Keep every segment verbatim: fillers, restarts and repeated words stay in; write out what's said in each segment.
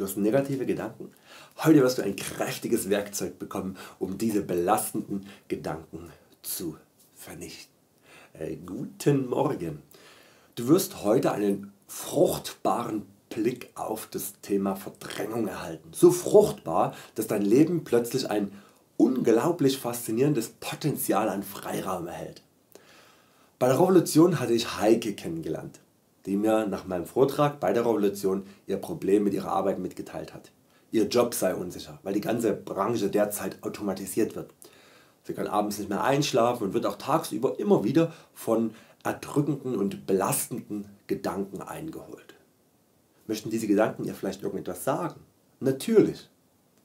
du hast negative Gedanken. Heute wirst du ein kräftiges Werkzeug bekommen, um diese belastenden Gedanken zu vernichten. Äh, guten Morgen. Du wirst heute einen fruchtbaren Blick auf das Thema Verdrängung erhalten. So fruchtbar, dass dein Leben plötzlich ein unglaublich faszinierendes Potenzial an Freiraum erhält. Bei der Revolution hatte ich Heike kennengelernt, die mir nach meinem Vortrag bei der Revolution ihr Problem mit ihrer Arbeit mitgeteilt hat. Ihr Job sei unsicher, weil die ganze Branche derzeit automatisiert wird. Sie kann abends nicht mehr einschlafen und wird auch tagsüber immer wieder von erdrückenden und belastenden Gedanken eingeholt. Möchten diese Gedanken ihr vielleicht irgendetwas sagen? Natürlich,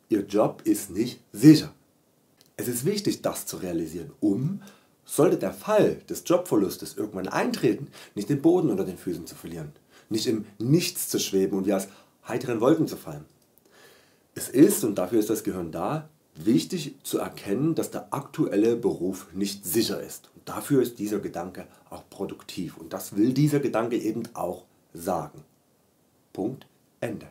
ihr Job ist nicht sicher. Es ist wichtig, das zu realisieren, um, sollte der Fall des Jobverlustes irgendwann eintreten, nicht den Boden unter den Füßen zu verlieren, nicht im Nichts zu schweben und wie aus heiteren Wolken zu fallen. Es ist, und dafür ist das Gehirn da, wichtig zu erkennen, dass der aktuelle Beruf nicht sicher ist. Und dafür ist dieser Gedanke auch produktiv, und das will dieser Gedanke eben auch sagen. Punkt. Ende.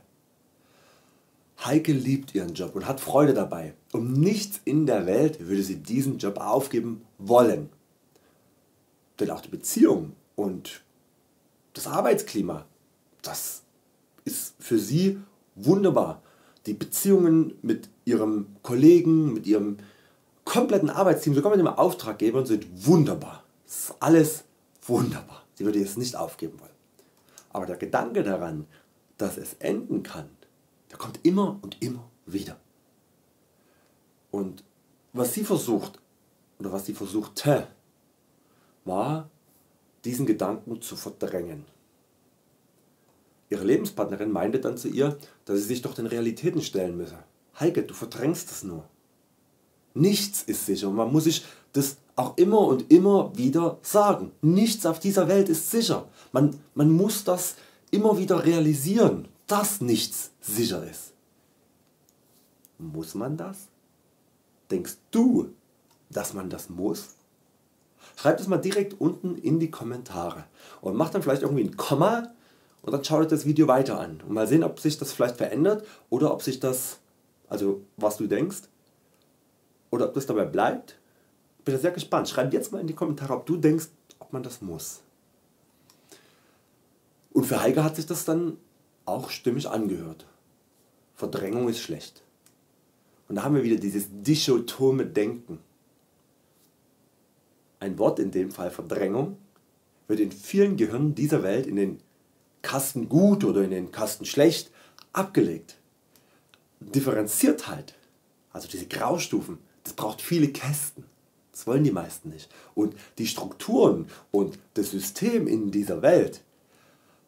Heike liebt ihren Job und hat Freude dabei. Um nichts in der Welt würde sie diesen Job aufgeben wollen. Denn auch die Beziehung und das Arbeitsklima, das ist für sie wunderbar. Die Beziehungen mit ihrem Kollegen, mit ihrem kompletten Arbeitsteam, sogar mit dem Auftraggeber sind wunderbar. Das ist alles wunderbar. Sie würde es nicht aufgeben wollen. Aber der Gedanke daran, dass es enden kann, der kommt immer und immer wieder. Und was sie versucht, oder was sie versuchte, war, diesen Gedanken zu verdrängen. Ihre Lebenspartnerin meinte dann zu ihr, dass sie sich doch den Realitäten stellen müsse. Heike, du verdrängst es nur. Nichts ist sicher, und man muss sich das auch immer und immer wieder sagen. Nichts auf dieser Welt ist sicher. Man, man muss das immer wieder realisieren, dass nichts sicher ist. Muss man das? Denkst du, dass man das muss? Schreib das mal direkt unten in die Kommentare und mach dann vielleicht irgendwie ein Komma und dann schaut euch das Video weiter an und mal sehen, ob sich das vielleicht verändert oder ob sich das, also was du denkst, oder ob das dabei bleibt. Bin sehr gespannt. Schreib jetzt mal in die Kommentare, ob du denkst, ob man das muss. Und für Heike hat sich das dann auch stimmig angehört. Verdrängung ist schlecht. Und da haben wir wieder dieses dichotome Denken. Ein Wort, in dem Fall Verdrängung, wird in vielen Gehirnen dieser Welt in den Kasten gut oder in den Kasten schlecht abgelegt. Differenziertheit, also diese Graustufen, das braucht viele Kästen. Das wollen die meisten nicht. Und die Strukturen und das System in dieser Welt,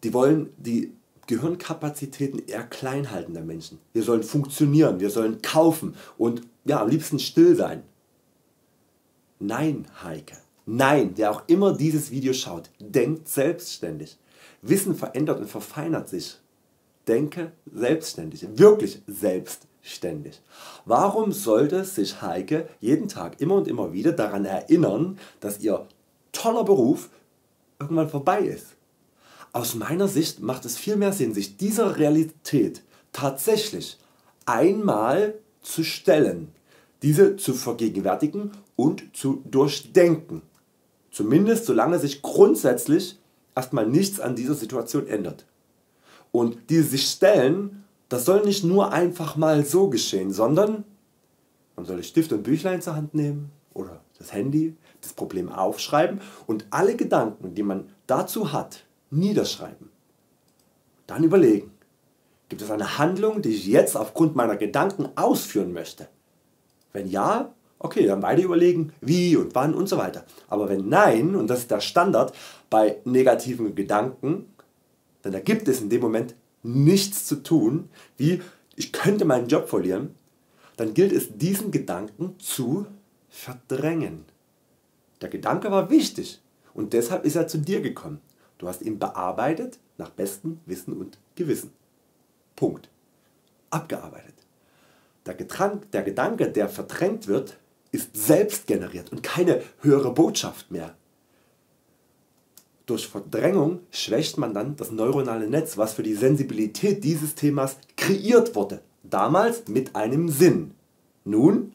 die wollen die Gehirnkapazitäten eher klein halten der Menschen. Wir sollen funktionieren, wir sollen kaufen und ja, am liebsten still sein. Nein Heike, nein, wer auch immer dieses Video schaut, denkt selbstständig. Wissen verändert und verfeinert sich. Denke selbstständig, wirklich selbstständig. Ständig. Warum sollte sich Heike jeden Tag immer und immer wieder daran erinnern, dass ihr toller Beruf irgendwann vorbei ist? Aus meiner Sicht macht es viel mehr Sinn, sich dieser Realität tatsächlich einmal zu stellen, diese zu vergegenwärtigen und zu durchdenken. Zumindest solange sich grundsätzlich erstmal nichts an dieser Situation ändert. Und diese sich stellen, das soll nicht nur einfach mal so geschehen, sondern man soll Stift und Büchlein zur Hand nehmen oder das Handy, das Problem aufschreiben und alle Gedanken, die man dazu hat, niederschreiben. Dann überlegen, gibt es eine Handlung, die ich jetzt aufgrund meiner Gedanken ausführen möchte? Wenn ja, okay, dann weiter überlegen, wie und wann und so weiter. Aber wenn nein, und das ist der Standard bei negativen Gedanken, dann ergibt es in dem Moment nichts zu tun, wie ich könnte meinen Job verlieren, dann gilt es diesen Gedanken zu verdrängen. Der Gedanke war wichtig und deshalb ist er zu dir gekommen. Du hast ihn bearbeitet nach bestem Wissen und Gewissen. Punkt. Abgearbeitet. Der, Gedank, der Gedanke, der verdrängt wird, ist selbst generiert und keine höhere Botschaft mehr. Durch Verdrängung schwächt man dann das neuronale Netz, was für die Sensibilität dieses Themas kreiert wurde, damals mit einem Sinn. Nun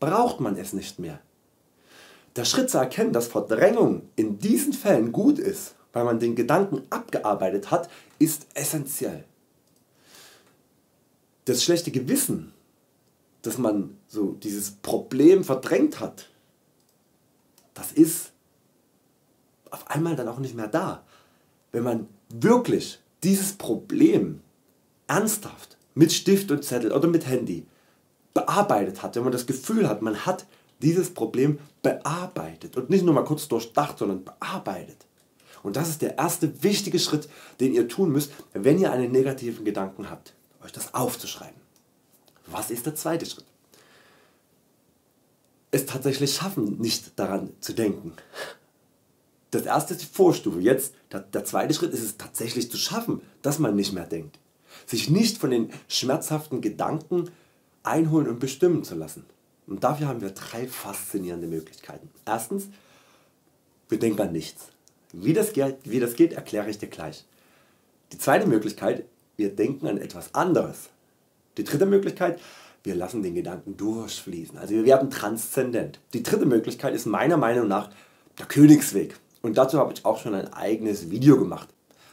braucht man es nicht mehr. Der Schritt zu erkennen, dass Verdrängung in diesen Fällen gut ist, weil man den Gedanken abgearbeitet hat, ist essentiell. Das schlechte Gewissen, dass man so dieses Problem verdrängt hat, das ist auf einmal dann auch nicht mehr da, wenn man wirklich dieses Problem ernsthaft mit Stift und Zettel oder mit Handy bearbeitet hat, wenn man das Gefühl hat, man hat dieses Problem bearbeitet und nicht nur mal kurz durchdacht, sondern bearbeitet. Und das ist der erste wichtige Schritt, den ihr tun müsst, wenn ihr einen negativen Gedanken habt, euch das aufzuschreiben. Was ist der zweite Schritt? Es tatsächlich schaffen, nicht daran zu denken. Das erste ist die Vorstufe, jetzt der, der zweite Schritt ist es tatsächlich zu schaffen, dass man nicht mehr denkt. Sich nicht von den schmerzhaften Gedanken einholen und bestimmen zu lassen. Und dafür haben wir drei faszinierende Möglichkeiten. Erstens, wir denken an nichts. Wie das geht, wie das geht, erkläre ich dir gleich. Die zweite Möglichkeit, wir denken an etwas anderes. Die dritte Möglichkeit, wir lassen den Gedanken durchfließen, also wir werden transzendent. Die dritte Möglichkeit ist meiner Meinung nach der Königsweg. Und dazu habe ich auch schon ein eigenes Video gemacht,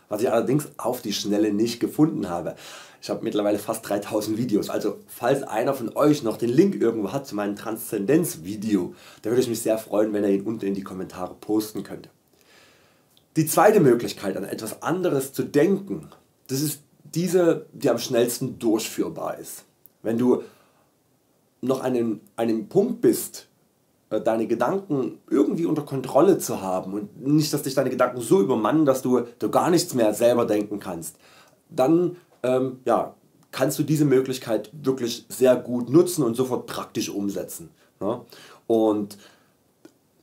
was ich allerdings auf die Schnelle nicht gefunden habe. Ich habe mittlerweile fast dreitausend Videos, also falls einer von euch noch den Link irgendwo hat zu meinem Transzendenz-Video, da würde ich mich sehr freuen, wenn ihr ihn unten in die Kommentare posten könnt. Die zweite Möglichkeit, an etwas anderes zu denken, das ist diese, die am schnellsten durchführbar ist. Wenn du noch an einem, an einem Punkt bist, deine Gedanken irgendwie unter Kontrolle zu haben und nicht, dass dich deine Gedanken so übermannen, dass du, du gar nichts mehr selber denken kannst, dann ähm, ja, kannst du diese Möglichkeit wirklich sehr gut nutzen und sofort praktisch umsetzen. Ne? Und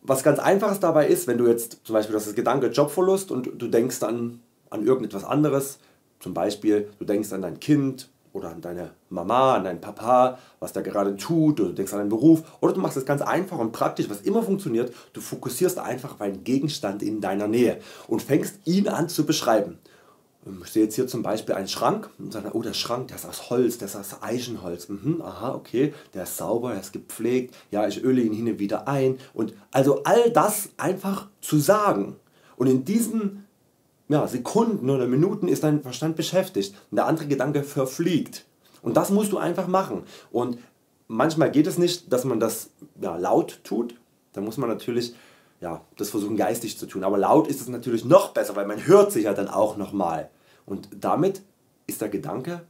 was ganz einfaches dabei ist, wenn du jetzt zum Beispiel das Gedanke Jobverlust und du denkst dann an irgendetwas anderes, zum Beispiel du denkst an dein Kind oder an deine Mama, an deinen Papa, was der gerade tut, oder du denkst an deinen Beruf, oder du machst es ganz einfach und praktisch, was immer funktioniert, du fokussierst einfach auf einen Gegenstand in deiner Nähe und fängst ihn an zu beschreiben. Ich sehe jetzt hier zum Beispiel einen Schrank und sage, oh, der Schrank, der ist aus Holz, der ist aus Eichenholz, mhm, aha, okay, der ist sauber, der ist gepflegt, ja, ich öle ihn hin und wieder ein, und also all das einfach zu sagen, und in diesen Ja, Sekunden oder Minuten ist dein Verstand beschäftigt und der andere Gedanke verfliegt, und das musst du einfach machen. Und manchmal geht es nicht, dass man das ja, laut tut, dann muss man natürlich ja, das versuchen geistig zu tun, aber laut ist es natürlich noch besser, weil man hört sich ja dann auch nochmal, und damit ist der Gedanke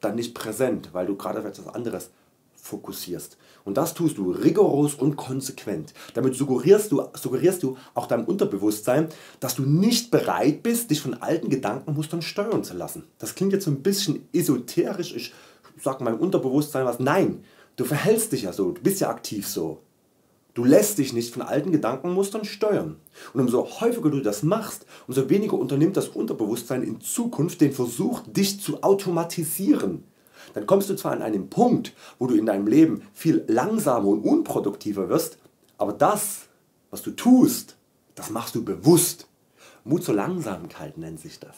dann nicht präsent, weil du gerade auf etwas anderes fokussierst, und das tust du rigoros und konsequent. Damit suggerierst du, suggerierst du auch deinem Unterbewusstsein, dass du nicht bereit bist, dich von alten Gedankenmustern steuern zu lassen. Das klingt jetzt so ein bisschen esoterisch, ich sage meinem Unterbewusstsein was, nein, du verhältst dich ja so, du bist ja aktiv so. Du lässt dich nicht von alten Gedankenmustern steuern, und umso häufiger du das machst, umso weniger unternimmt das Unterbewusstsein in Zukunft den Versuch, dich zu automatisieren. Dann kommst du zwar an einen Punkt, wo du in deinem Leben viel langsamer und unproduktiver wirst, aber das, was du tust, das machst du bewusst. Mut zur Langsamkeit nennt sich das.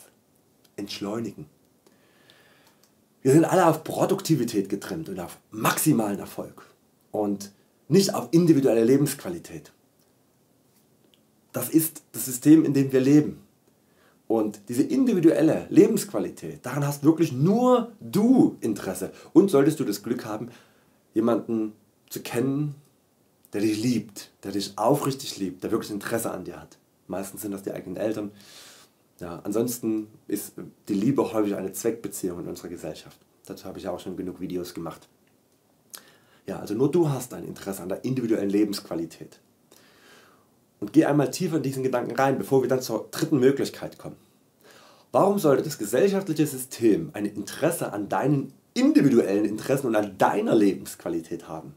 Entschleunigen. Wir sind alle auf Produktivität getrimmt und auf maximalen Erfolg und nicht auf individuelle Lebensqualität. Das ist das System, in dem wir leben. Und diese individuelle Lebensqualität, daran hast wirklich nur du Interesse, und solltest du das Glück haben, jemanden zu kennen, der dich liebt, der dich aufrichtig liebt, der wirklich Interesse an dir hat. Meistens sind das die eigenen Eltern. Ja, ansonsten ist die Liebe häufig eine Zweckbeziehung in unserer Gesellschaft. Dazu habe ich auch schon genug Videos gemacht. Ja, also nur du hast ein Interesse an der individuellen Lebensqualität. Und geh einmal tiefer in diesen Gedanken rein, bevor wir dann zur dritten Möglichkeit kommen. Warum sollte das gesellschaftliche System ein Interesse an deinen individuellen Interessen und an deiner Lebensqualität haben?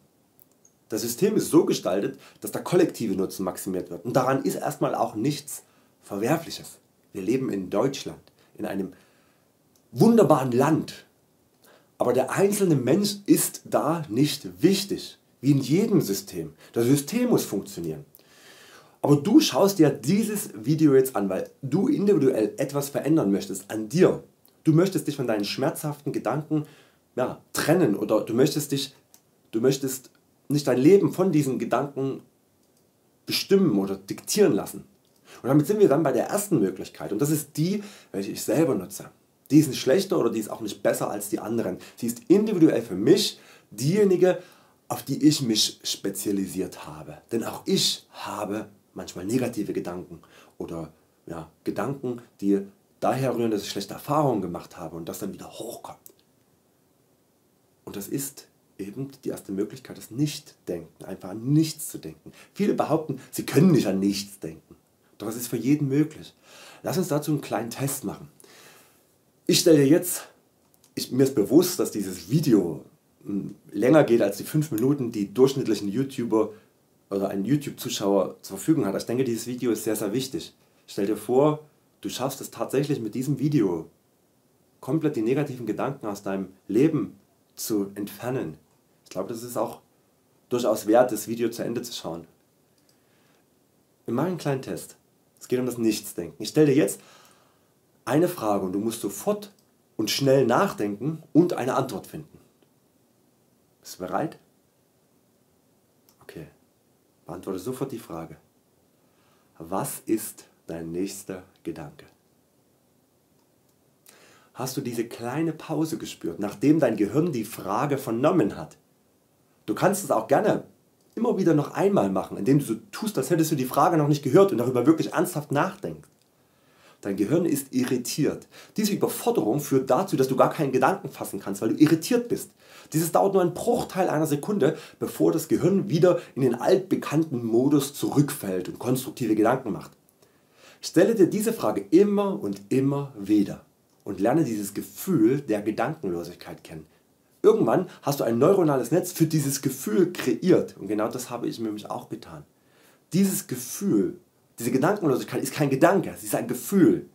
Das System ist so gestaltet, dass der kollektive Nutzen maximiert wird, und daran ist erstmal auch nichts Verwerfliches. Wir leben in Deutschland, in einem wunderbaren Land, aber der einzelne Mensch ist da nicht wichtig, wie in jedem System. Das System muss funktionieren. Aber du schaust dir dieses Video jetzt an, weil du individuell etwas verändern möchtest an dir. Du möchtest dich von deinen schmerzhaften Gedanken ja, trennen, oder du möchtest, dich, du möchtest nicht dein Leben von diesen Gedanken bestimmen oder diktieren lassen. Und damit sind wir dann bei der ersten Möglichkeit, und das ist die, welche ich selber nutze. Die ist nicht schlechter oder die ist auch nicht besser als die anderen. Sie ist individuell für mich diejenige, auf die ich mich spezialisiert habe. Denn auch ich habe manchmal negative Gedanken oder ja, Gedanken, die daher rühren, dass ich schlechte Erfahrungen gemacht habe und das dann wieder hochkommt. Und das ist eben die erste Möglichkeit, das Nichtdenken, einfach an nichts zu denken. Viele behaupten, sie können nicht an nichts denken. Doch es ist für jeden möglich. Lass uns dazu einen kleinen Test machen. Ich stelle dir jetzt, ich, mir ist bewusst, dass dieses Video länger geht als die fünf Minuten, die durchschnittlichen YouTuber oder ein YouTube Zuschauer zur Verfügung hat. Ich denke, dieses Video ist sehr sehr wichtig. Stell dir vor, du schaffst es tatsächlich mit diesem Video komplett die negativen Gedanken aus deinem Leben zu entfernen. Ich glaube, das ist auch durchaus wert, das Video zu Ende zu schauen. Wir machen einen kleinen Test. Es geht um das Nichtsdenken. Ich stelle dir jetzt eine Frage und du musst sofort und schnell nachdenken und eine Antwort finden. Bist du bereit? Okay, beantworte sofort die Frage. Was ist dein nächster Gedanke? Hast du diese kleine Pause gespürt, nachdem dein Gehirn die Frage vernommen hat? Du kannst es auch gerne immer wieder noch einmal machen, indem du so tust, als hättest du die Frage noch nicht gehört und darüber wirklich ernsthaft nachdenkst. Dein Gehirn ist irritiert. Diese Überforderung führt dazu, dass du gar keinen Gedanken fassen kannst, weil du irritiert bist. Dieses dauert nur einen Bruchteil einer Sekunde, bevor das Gehirn wieder in den altbekannten Modus zurückfällt und konstruktive Gedanken macht. Stelle dir diese Frage immer und immer wieder und lerne dieses Gefühl der Gedankenlosigkeit kennen. Irgendwann hast du ein neuronales Netz für dieses Gefühl kreiert, und genau das habe ich mir nämlich auch getan. Dieses Gefühl, diese Gedankenlosigkeit ist kein Gedanke, sie ist ein Gefühl.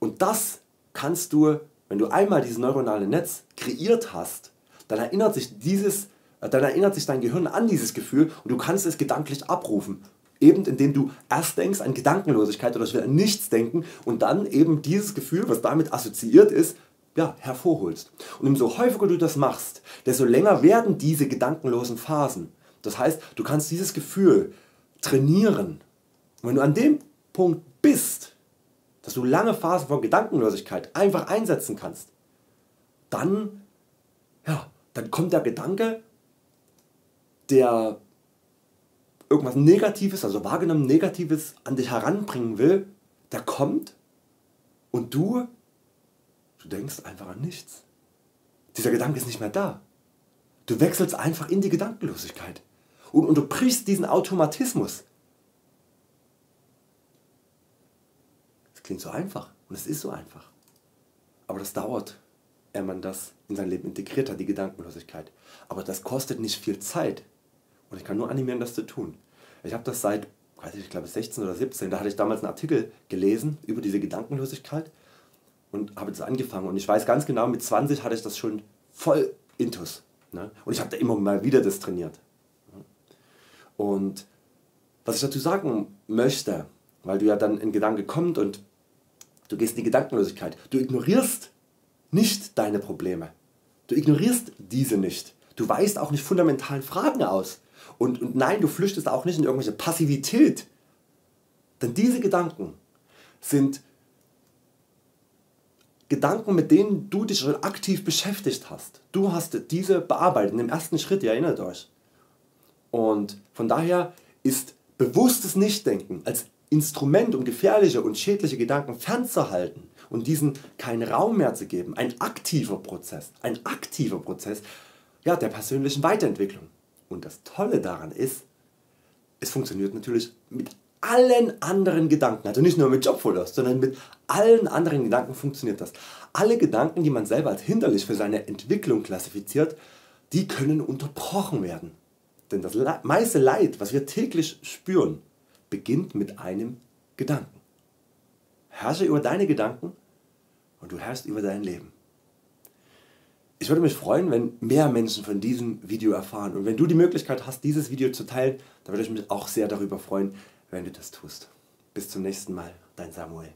Und das kannst du, wenn du einmal dieses neuronale Netz kreiert hast, dann erinnert sich, dieses, dann erinnert sich dein Gehirn an dieses Gefühl und du kannst es gedanklich abrufen. Eben indem du erst denkst an Gedankenlosigkeit oder ich will an nichts denken und dann eben dieses Gefühl, was damit assoziiert ist, ja, hervorholst. Und umso häufiger du das machst, desto länger werden diese gedankenlosen Phasen. Das heißt, du kannst dieses Gefühl trainieren. Und wenn du an dem Punkt bist, dass du lange Phasen von Gedankenlosigkeit einfach einsetzen kannst, dann, ja, dann kommt der Gedanke, der irgendwas Negatives, also wahrgenommen Negatives an dich heranbringen will, der kommt und du, du denkst einfach an nichts. Dieser Gedanke ist nicht mehr da. Du wechselst einfach in die Gedankenlosigkeit und unterbrichst diesen Automatismus. Klingt so einfach, und es ist so einfach, aber das dauert, wenn man das in sein Leben integriert hat, die Gedankenlosigkeit. Aber das kostet nicht viel Zeit und ich kann nur animieren, das zu tun. Ich habe das seit, ich glaube sechzehn oder siebzehn, da hatte ich damals einen Artikel gelesen über diese Gedankenlosigkeit und habe das angefangen, und ich weiß ganz genau, mit zwanzig hatte ich das schon voll intus, ne? Und ich habe da immer mal wieder das trainiert. Und was ich dazu sagen möchte, weil du ja dann in Gedanken kommst und du gehst in die Gedankenlosigkeit. Du ignorierst nicht deine Probleme. Du ignorierst diese nicht. Du weichst auch nicht fundamentalen Fragen aus. Und, und nein, du flüchtest auch nicht in irgendwelche Passivität. Denn diese Gedanken sind Gedanken, mit denen du dich schon aktiv beschäftigt hast. Du hast diese bearbeitet in dem ersten Schritt, ihr erinnert euch. Und von daher ist bewusstes Nichtdenken als Instrument, um gefährliche und schädliche Gedanken fernzuhalten und diesen keinen Raum mehr zu geben, ein aktiver Prozess, ein aktiver Prozess ja, der persönlichen Weiterentwicklung. Und das Tolle daran ist, es funktioniert natürlich mit allen anderen Gedanken, also nicht nur mit Jobverlust, sondern mit allen anderen Gedanken funktioniert das. Alle Gedanken, die man selber als hinderlich für seine Entwicklung klassifiziert, die können unterbrochen werden. Denn das meiste Leid, was wir täglich spüren, beginnt mit einem Gedanken. Herrsche über deine Gedanken und du herrschst über dein Leben. Ich würde mich freuen, wenn mehr Menschen von diesem Video erfahren, und wenn du die Möglichkeit hast, dieses Video zu teilen, dann würde ich mich auch sehr darüber freuen, wenn du das tust. Bis zum nächsten Mal, dein Samuel.